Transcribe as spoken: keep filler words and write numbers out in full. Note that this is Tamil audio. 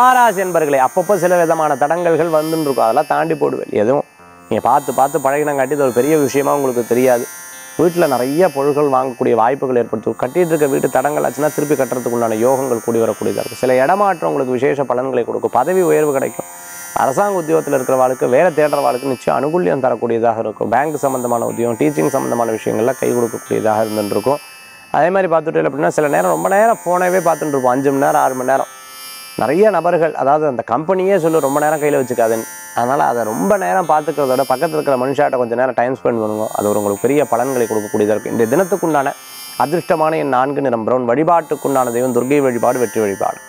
துளாராசி என்பர்களே அப்பப்போ சில விதமான தடங்கல்கள் வந்துருக்கும். அதெல்லாம் தாண்டி போடுவேன். எதுவும் நீங்கள் பார்த்து பார்த்து பழகினம் கட்டி ஒரு பெரிய விஷயமா உங்களுக்கு தெரியாது. வீட்டில் நிறைய பொருட்கள் வாங்கக்கூடிய வாய்ப்புகள் ஏற்படுத்தும். கட்டிகிட்டு இருக்க வீட்டு தடங்கள் ஆச்சுன்னா திருப்பி கட்டுறதுக்குண்டான யோகங்கள் கூடி வரக்கூடியதாக இருக்கும். சில இடமாற்றம் உங்களுக்கு விசேஷ பலன்களை கொடுக்கும். பதவி உயர்வு கிடைக்கும். அரசாங்க உத்தியோகத்தில் இருக்கிறவாளுக்கு வேலை தேடுறவாளுக்கு நிச்சயம் அனுகூல்யம் தரக்கூடியதாக இருக்கும். பேங்க் சம்மந்தமான உத்தியோகம், டீச்சிங் சம்மந்தமான விஷயங்கள்லாம் கை கொடுக்கக்கூடியதாக இருந்துருக்கும். அதே மாதிரி பார்த்துட்டு அப்படின்னா சில நேரம் ரொம்ப நேரம் ஃபோனவே பார்த்துட்டு இருப்போம். அஞ்சு மணி நேரம் ஆறு மணி நேரம் நிறைய நபர்கள், அதாவது அந்த கம்பெனியே சொல்லு ரொம்ப நேரம் கையில் வச்சுக்காதுன்னு. அதனால் அதை ரொம்ப நேரம் பார்த்துக்கிறத விட பக்கத்தில் இருக்கிற மனுஷாட்ட கொஞ்சம் நேரம் டைம் ஸ்பெண்ட் பண்ணுவோம். அது ஒரு உங்களுக்கு பெரிய பலன்களை கொடுக்கக்கூடியதாக இருக்கும். இந்த தினத்துக்குண்டான அதிர்ஷ்டமான என் நான்கு நிறம் பிரவுன். வழிபாட்டுக்குண்டான தெய்வம் துர்கை வழிபாடு, வெற்றி வழிபாடு.